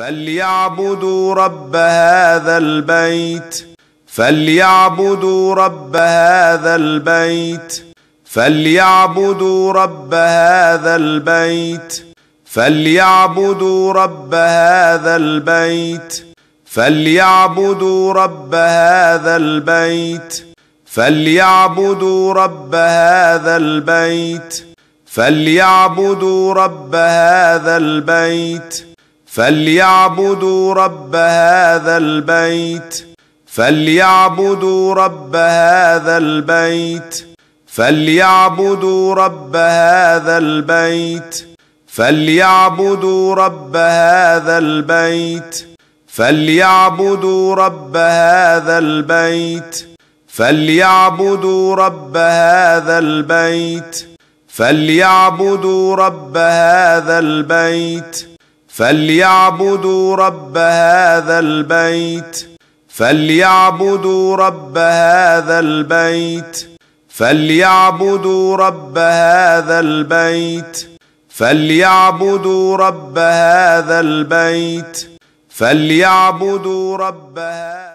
فليعبدوا رب هذا البيت فليعبدوا رب هذا البيت فليعبدوا رب هذا البيت فليعبدوا رب هذا البيت فليعبدوا رب هذا البيت فليعبدوا رب هذا البيت فليعبدوا رب هذا البيت فليعبدوا رب هذا البيت فليعبدوا رب هذا البيت فليعبدوا رب هذا البيت فليعبدوا رب هذا البيت فليعبدوا رب هذا البيت فليعبدوا رب هذا البيت فليعبدوا رب هذا البيت فليعبدوا رب هذا البيت فليعبدوا رب هذا البيت فليعبدوا رب هذا البيت فليعبدوا رب هذا البيت فليعبدوا رب هذا